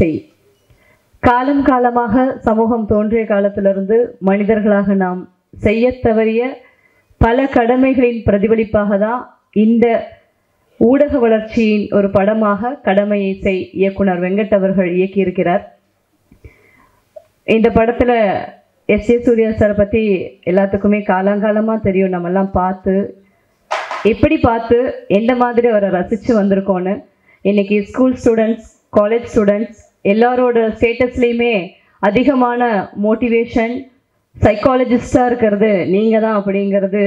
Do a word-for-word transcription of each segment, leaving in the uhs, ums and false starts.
செய். காலம் காலமாக சமூகம் தோன்றிய காலத்திலிருந்து மனிதர்களாக நாம் செய்ய தவறிய பல கடமைகளின் பிரதிபலிப்பாக தான் இந்த ஊடக வளர்ச்சியின் ஒரு படமாக கடமையை செய் இயக்குனர் வெங்கட் அவர்கள் இயக்கியிருக்கிறார். இந்த படத்தில் எஸ் ஏ சூர்யா சாரை பற்றி எல்லாத்துக்குமே காலங்காலமாக தெரியும். நம்மெல்லாம் பார்த்து எப்படி பார்த்து எந்த மாதிரி அவரை ரசித்து வந்திருக்கோன்னு இன்றைக்கி ஸ்கூல் ஸ்டூடெண்ட்ஸ், காலேஜ் ஸ்டூடெண்ட்ஸ் எல்லாரோட ஸ்டேட்டஸ்லேயுமே அதிகமான மோட்டிவேஷன் சைக்காலஜிஸ்டாக இருக்கிறது நீங்கள் தான் அப்படிங்கிறது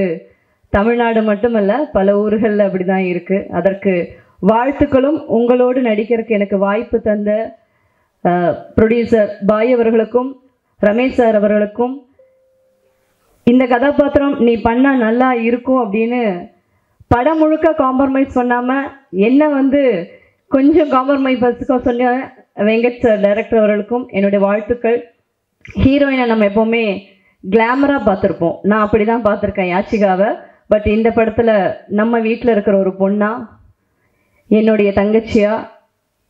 தமிழ்நாடு மட்டுமல்ல, பல ஊர்களில் அப்படி தான் இருக்குது. அதற்கு வாழ்த்துக்களும். உங்களோடு நடிக்கிறதுக்கு எனக்கு வாய்ப்பு தந்த ப்ரொடியூசர் பாய் அவர்களுக்கும் ரமேஷ் சார் அவர்களுக்கும் இந்த கதாபாத்திரம் நீ பண்ணால் நல்லா இருக்கும் அப்படின்னு படம் முழுக்க காம்ப்ரமைஸ் பண்ணாமல் என்ன வந்து கொஞ்சம் காம்ப்ரமைஸ் பஸ்ஸுக்கோ சொன்ன வெங்கட் சார் டைரக்டர் அவர்களுக்கும் என்னுடைய வாழ்த்துக்கள். ஹீரோயினை நம்ம எப்போவுமே கிளாமராக பார்த்துருப்போம். நான் அப்படி தான் பார்த்துருக்கேன் யாச்சிகாவை. பட் இந்த படத்தில் நம்ம வீட்டில் இருக்கிற ஒரு பொண்ணாக, என்னுடைய தங்கச்சியாக,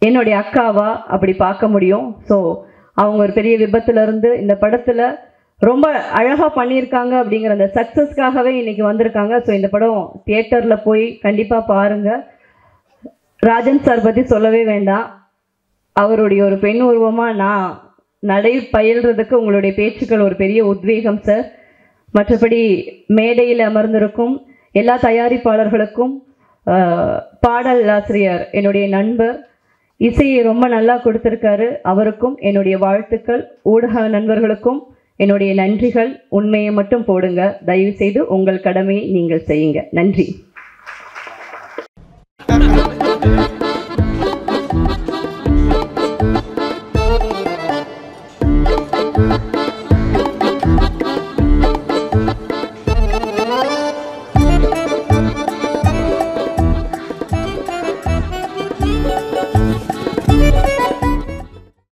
என்னுடைய அக்காவா அப்படி பார்க்க முடியும். ஸோ அவங்க ஒரு பெரிய விபத்துலேருந்து இந்த படத்தில் ரொம்ப அழகாக பண்ணியிருக்காங்க. அப்படிங்கிற அந்த சக்ஸஸ்க்காகவே இன்றைக்கி வந்திருக்காங்க. ஸோ இந்த படம் தியேட்டரில் போய் கண்டிப்பாக பாருங்கள். ராஜன் சார் பற்றி சொல்லவே வேண்டாம். அவருடைய ஒரு பெண் உருவமாக நான் நடை பயில்றதுக்கு உங்களுடைய பேச்சுக்கள் ஒரு பெரிய உத்வேகம் சார். மற்றபடி மேடையில் அமர்ந்திருக்கும் எல்லா தயாரிப்பாளர்களுக்கும், பாடல் ஆசிரியர் என்னுடைய நண்பர் இசையை ரொம்ப நல்லா கொடுத்துருக்காரு, அவருக்கும் என்னுடைய வாழ்த்துக்கள். ஊடக நண்பர்களுக்கும் என்னுடைய நன்றிகள். உண்மையை மட்டும் போடுங்க, தயவு செய்து உங்கள் கடமையை நீங்கள் செய்யுங்க. நன்றி.